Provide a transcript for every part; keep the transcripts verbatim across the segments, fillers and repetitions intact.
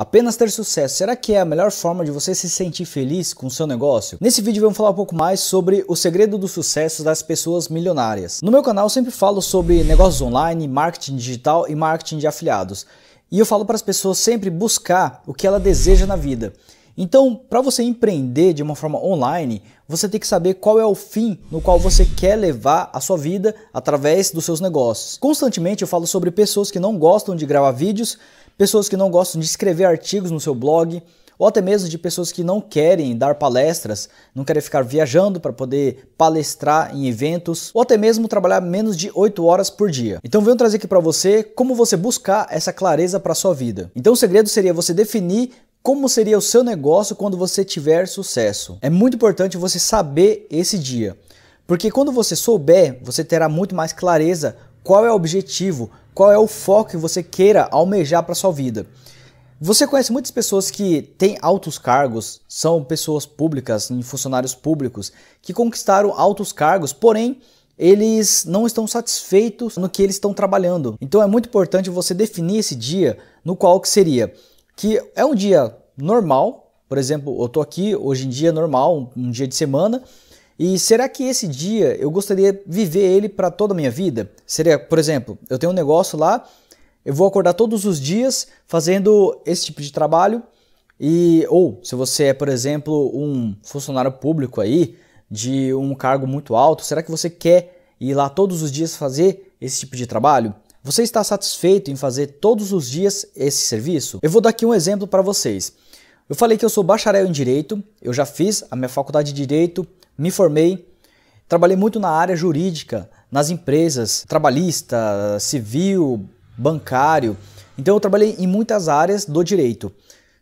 Apenas ter sucesso, será que é a melhor forma de você se sentir feliz com o seu negócio? Nesse vídeo vamos falar um pouco mais sobre o segredo do sucesso das pessoas milionárias. No meu canal eu sempre falo sobre negócios online, marketing digital e marketing de afiliados. E eu falo para as pessoas sempre buscar o que ela deseja na vida. Então, para você empreender de uma forma online, você tem que saber qual é o fim no qual você quer levar a sua vida através dos seus negócios. Constantemente eu falo sobre pessoas que não gostam de gravar vídeos, pessoas que não gostam de escrever artigos no seu blog, ou até mesmo de pessoas que não querem dar palestras, não querem ficar viajando para poder palestrar em eventos, ou até mesmo trabalhar menos de oito horas por dia. Então venho trazer aqui para você como você buscar essa clareza para a sua vida. Então o segredo seria você definir como seria o seu negócio quando você tiver sucesso. É muito importante você saber esse dia, porque quando você souber, você terá muito mais clareza qual é o objetivo, qual é o foco que você queira almejar para sua vida. Você conhece muitas pessoas que têm altos cargos, são pessoas públicas, funcionários públicos, que conquistaram altos cargos, porém eles não estão satisfeitos no que eles estão trabalhando. Então é muito importante você definir esse dia no qual que seria, que é um dia normal, por exemplo, eu estou aqui, hoje em dia normal, um dia de semana, e será que esse dia eu gostaria de viver ele para toda a minha vida? Seria, por exemplo, eu tenho um negócio lá, eu vou acordar todos os dias fazendo esse tipo de trabalho. E, ou se você é, por exemplo, um funcionário público aí, de um cargo muito alto, será que você quer ir lá todos os dias fazer esse tipo de trabalho? Você está satisfeito em fazer todos os dias esse serviço? Eu vou dar aqui um exemplo para vocês. Eu falei que eu sou bacharel em Direito, eu já fiz a minha faculdade de Direito, me formei, trabalhei muito na área jurídica, nas empresas, trabalhista, civil, bancário. Então eu trabalhei em muitas áreas do direito,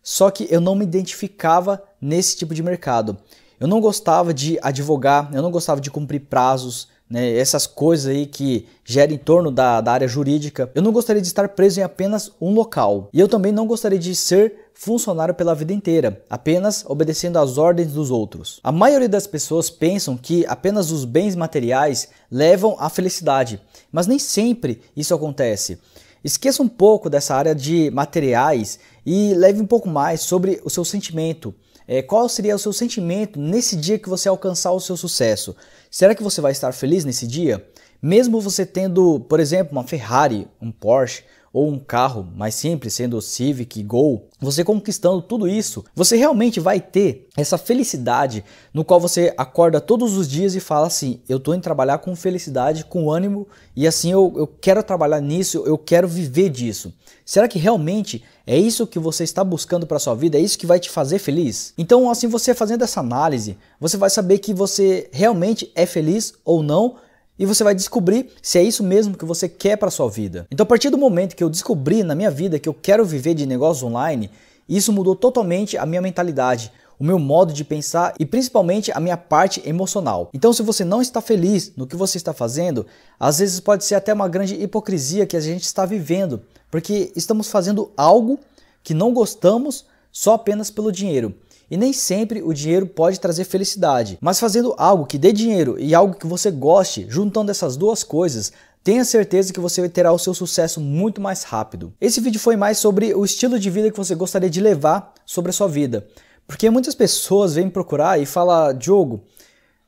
só que eu não me identificava nesse tipo de mercado. Eu não gostava de advogar, eu não gostava de cumprir prazos, né, essas coisas aí que geram em torno da, da área jurídica. Eu não gostaria de estar preso em apenas um local. E eu também não gostaria de ser funcionário pela vida inteira, apenas obedecendo às ordens dos outros. A maioria das pessoas pensam que apenas os bens materiais levam à felicidade, mas nem sempre isso acontece. Esqueça um pouco dessa área de materiais e leve um pouco mais sobre o seu sentimento. É, qual seria o seu sentimento nesse dia que você alcançar o seu sucesso? Será que você vai estar feliz nesse dia? Mesmo você tendo, por exemplo, uma Ferrari, um Porsche ou um carro mais simples, sendo o Civic, Gol, você conquistando tudo isso, você realmente vai ter essa felicidade no qual você acorda todos os dias e fala assim, eu estou indo trabalhar com felicidade, com ânimo, e assim eu, eu quero trabalhar nisso, eu quero viver disso. Será que realmente é isso que você está buscando para a sua vida? É isso que vai te fazer feliz? Então assim, você fazendo essa análise, você vai saber que você realmente é feliz ou não, e você vai descobrir se é isso mesmo que você quer para a sua vida. Então a partir do momento que eu descobri na minha vida que eu quero viver de negócios online, isso mudou totalmente a minha mentalidade, o meu modo de pensar e principalmente a minha parte emocional. Então se você não está feliz no que você está fazendo, às vezes pode ser até uma grande hipocrisia que a gente está vivendo, porque estamos fazendo algo que não gostamos só apenas pelo dinheiro. E nem sempre o dinheiro pode trazer felicidade, mas fazendo algo que dê dinheiro e algo que você goste, juntando essas duas coisas, tenha certeza que você terá o seu sucesso muito mais rápido. Esse vídeo foi mais sobre o estilo de vida que você gostaria de levar sobre a sua vida, porque muitas pessoas vêm me procurar e falam, Diogo,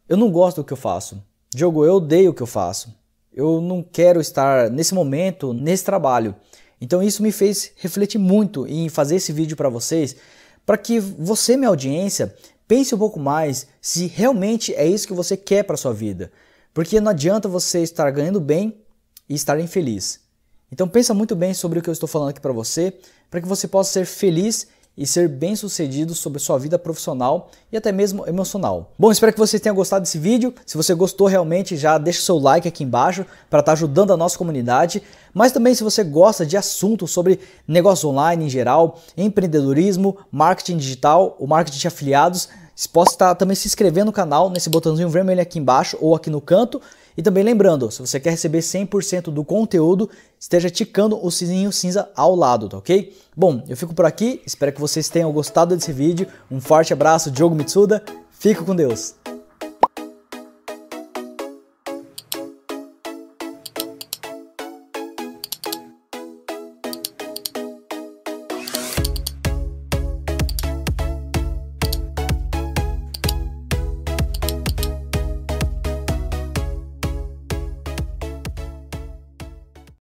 eu não gosto do que eu faço, Diogo, eu odeio o que eu faço, eu não quero estar nesse momento, nesse trabalho. Então isso me fez refletir muito em fazer esse vídeo para vocês, para que você, minha audiência, pense um pouco mais se realmente é isso que você quer para a sua vida. Porque não adianta você estar ganhando bem e estar infeliz. Então pensa muito bem sobre o que eu estou falando aqui para você, para que você possa ser feliz e ser bem-sucedido sobre a sua vida profissional e até mesmo emocional. Bom, espero que vocês tenham gostado desse vídeo. Se você gostou realmente, já deixa o seu like aqui embaixo para estar ajudando a nossa comunidade. Mas também se você gosta de assuntos sobre negócios online em geral, empreendedorismo, marketing digital, o marketing de afiliados, você pode estar também se inscrevendo no canal nesse botãozinho vermelho aqui embaixo ou aqui no canto. E também lembrando, se você quer receber cem por cento do conteúdo, esteja ticando o sininho cinza ao lado, tá ok? Bom, eu fico por aqui, espero que vocês tenham gostado desse vídeo. Um forte abraço, Diogo Mitsuda, fica com Deus!